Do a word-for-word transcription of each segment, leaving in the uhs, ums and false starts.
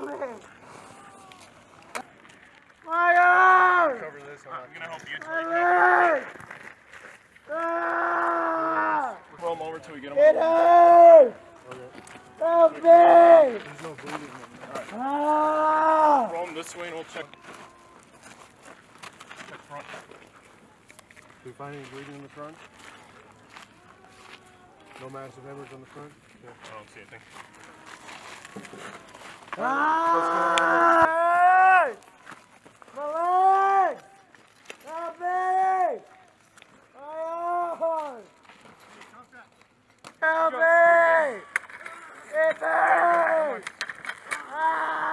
Fire! Cover this one. I'm going to help you tonight. Ah! Roll them over till we get them over. It hurts! Help me! There's no bleeding in there. Right. Ah! Roll them this way and we'll check. Check front. Do we find any bleeding in the front? No massive hemorrhage on the front? Yeah. I don't see anything. Ah! Right, my leg! Help me! My arm! Help me! It hurts! Ah!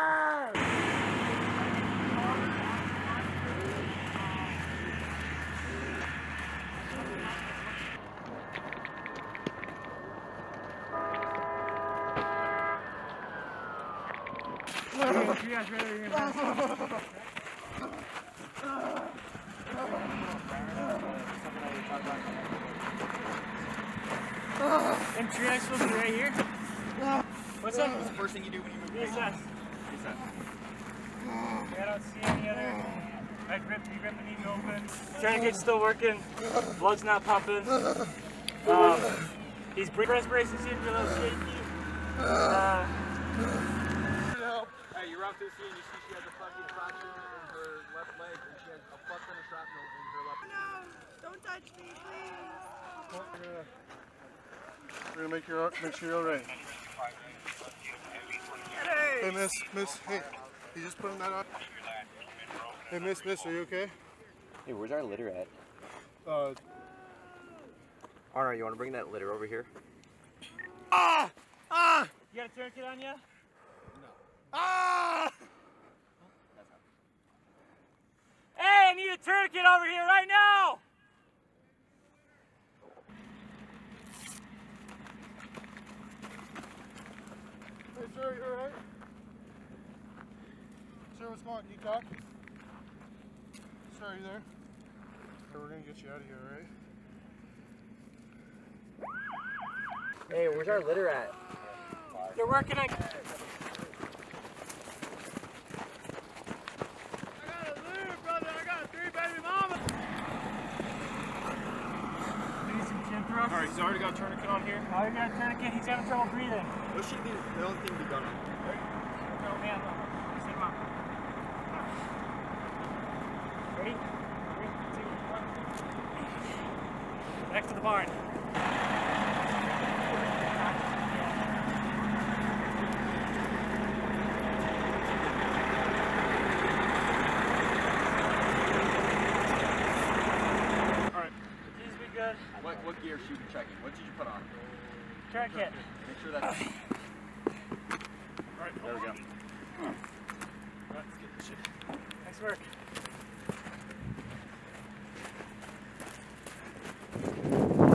You guys ready to get back? And you're not supposed to be right here? What's up? What's the first thing you do when you move? Yes, yes. I don't see any other. I ripped, you ripped the knee open. Tourniquet's still working. Blood's not pumping. Um, he's breathing. Respiration's getting a little shaky. Uh, Hey, you run through the scene, you see she has a fucking fracture in her left leg, and she has a fuck ton of shrapnel in her left leg. No! Don't touch me, please! We're gonna, we're gonna make, your, make sure you're alright. Hey! Hey, miss, miss, hey, you just putting that on? Hey, miss, miss, are you okay? Hey, where's our litter at? Uh... Honor, you wanna bring that litter over here? Ah! Ah! You got a tourniquet on ya? Ah! Hey, I need a tourniquet over here right now! Hey, sir, you alright? Sir, what's going on? You cop? Sir, are you there? Sir, we're gonna get you out of here, alright? Hey, where's our litter at? They're working on... Alright, he's already got a tourniquet on here. Already got a tourniquet, he's having trouble breathing. What should be the only thing to be done on here? Right? No, man, no. Just hit him up. Ready? Three, two, one, two. Back to the barn. What, what gear should you be checking? What did you put on? Tourniquet. Make sure that's... Alright, there we go. Alright, let's get this shit. Nice work. Thank you.